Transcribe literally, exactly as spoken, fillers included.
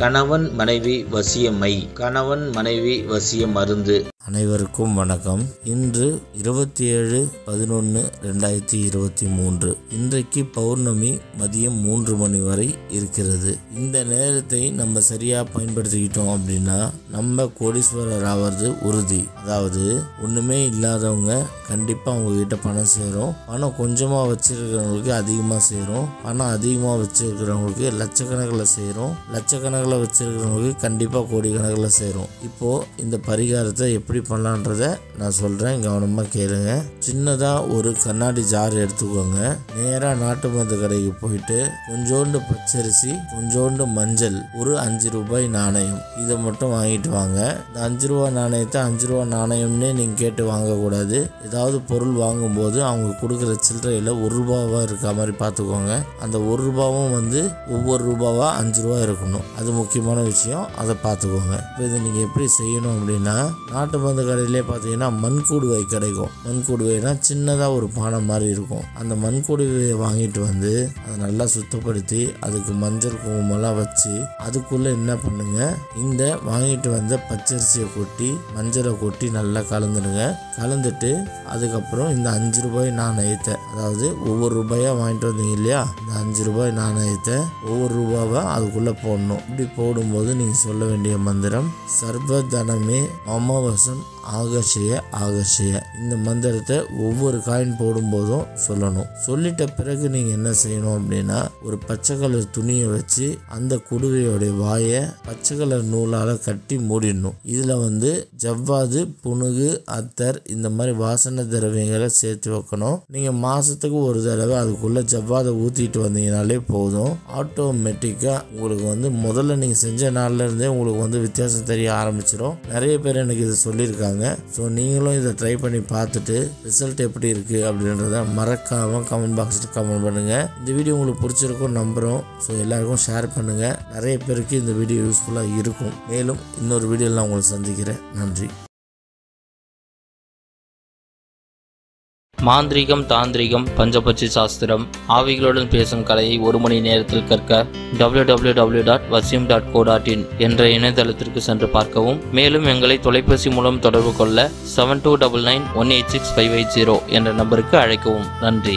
கணவன் மனைவி வசியம்மை, கணவன் மனைவி வசிய மருந்து. அனைவருக்கும் வணக்கம். இன்று இருபத்தி ஏழு பதினொன்று ரெண்டாயிரத்தி இருபத்தி மூன்று இன்றைக்கு பௌர்ணமி மதியம் மூன்று மணி வரை இருக்கிறது. இந்த நேரத்தை நம்ம சரியா பயன்படுத்திக்கிட்டோம் அப்படின்னா நம்ம கோடீஸ்வரர் ஆவது உறுதி. அதாவது ஒண்ணுமே இல்லாதவங்க கண்டிப்பா அவங்க கிட்ட பணம் சேரும். பணம் கொஞ்சமா வச்சிருக்கிறவங்களுக்கு அதிகமா சேரும். பணம் அதிகமா வச்சிருக்கிறவங்களுக்கு லட்சக்கணக்கில் சேரும். லட்சக்கணக்கில் வச்சிருக்கிறவங்களுக்கு கண்டிப்பா கோடி கணக்கில் சேரும். இப்போ இந்த பரிகாரத்தை எப்படி பண்ணலான்றத நான் சொல்றேன், கவனமா கேளுங்க. சின்னதா ஒரு கண்ணாடி ஜார் எடுத்துக்கோங்க. நேரா நாட்டு மருந்து கடைக்கு போயிட்டு கொஞ்சோண்டு பச்சரிசி, கொஞ்சோண்டு மஞ்சள், ஒரு அஞ்சு ரூபாய் நாணயம் இதை மட்டும் வாங்கிட்டு வாங்க. இந்த அஞ்சு ரூபாய் நாணயத்தை அஞ்சு ரூபாய் நாணயம்னு நீங்க கேட்டு வாங்கக்கூடாது. ஏதாவது பொருள் வாங்கும் போது அவங்க கொடுக்குற சில்லறையில ஒரு ரூபாவா இருக்க மாதிரி பார்த்துக்கோங்க. அந்த ஒரு ரூபாவும் வந்து ஒவ்வொரு ரூபாவா அஞ்சு ரூபா இருக்கணும். அது முக்கியமான விஷயம், அதை பார்த்துக்கோங்க. இப்போ இதை நீங்கள் எப்படி செய்யணும் அப்படின்னா, நாட்டு மருந்து கடையிலே பார்த்தீங்கன்னா மண்கூடுவை கிடைக்கும். மண்கூடுவைனா சின்னதாக ஒரு பானை மாதிரி இருக்கும். அந்த மண்கூடுவையை வாங்கிட்டு வந்து அதை நல்லா சுத்தப்படுத்தி அதுக்கு மஞ்சள் குங்குமம்லாம் வச்சு அதுக்குள்ளே என்ன பண்ணுங்க, இந்த வாங்கிட்டு வந்த பச்சரிசியை கொட்டி மஞ்சளை கொட்டி நல்லா கலந்துடுங்க. கலந்துட்டு அதுக்கப்புறம் இந்த அஞ்சு ரூபாய் நாணயத்தை, அதாவது ஒவ்வொரு ரூபாயாக வாங்கிட்டு வந்தீங்க இல்லையா, இந்த அஞ்சு ரூபாய் நாணயத்தை ஒவ்வொரு ரூபாவை அதுக்குள்ளே போடணும். இப்படி போடும்போது நீங்க சொல்ல வேண்டிய மந்திரம் சர்வதனமே அமாவாசம் ஆகர்ஷய ஆகர்ஷய. இந்த மந்திரத்தை ஒவ்வொரு காயின் போடும்போதும் சொல்லணும். சொல்லிட்ட பிறகு நீங்க என்ன செய்யணும் அப்படின்னா, ஒரு பச்சை கலர் துணியை வச்சு அந்த குடுவையோடைய வாயை பச்சை கலர் நூலால கட்டி மூடிடணும். இதுல வந்து ஜவ்வாது, புனுகு, அத்தர் இந்த மாதிரி வாசனை திரவியங்களை சேர்த்து வைக்கணும். நீங்க மாசத்துக்கு ஒரு தடவை அதுக்குள்ள ஜவ்வாதை ஊத்திட்டு வந்தீங்கனாலே போதும், ஆட்டோமேட்டிக்கா உங்களுக்கு வந்து முதல்ல நீங்க செஞ்ச நாள்ல இருந்தே உங்களுக்கு வந்து வித்தியாசம் தெரிய ஆரம்பிச்சிடும். நிறைய பேர் எனக்கு இதை சொல்லியிருக்காங்க. ஸோ நீங்களும் இதை ட்ரை பண்ணி பார்த்துட்டு ரிசல்ட் எப்படி இருக்கு அப்படின்றத மறக்காம கமெண்ட் பாக்ஸ்ல கமெண்ட் பண்ணுங்க. இந்த வீடியோ உங்களுக்கு பிடிச்சிருக்கும் நம்புறோம். ஸோ எல்லாருக்கும் ஷேர் பண்ணுங்க. நிறைய பேருக்கு இந்த வீடியோ யூஸ்ஃபுல்லா இருக்கும். மேலும் இன்னொரு வீடியோவில் நான் உங்களை சந்திக்கிறேன். நன்றி. மாந்திரிகம், தாந்திரிகம், பஞ்சபட்சி சாஸ்திரம், ஆவிகளுடன் பேசும் கலையை ஒரு மணி நேரத்தில் கற்க W W W dot Vasiyam dot co dot in என்ற இணையதளத்திற்கு சென்று பார்க்கவும். மேலும் எங்களை தொலைபேசி மூலம் தொடர்பு கொள்ள seven two double nine one eight six five eight zero என்ற நம்பருக்கு அழைக்கவும். நன்றி.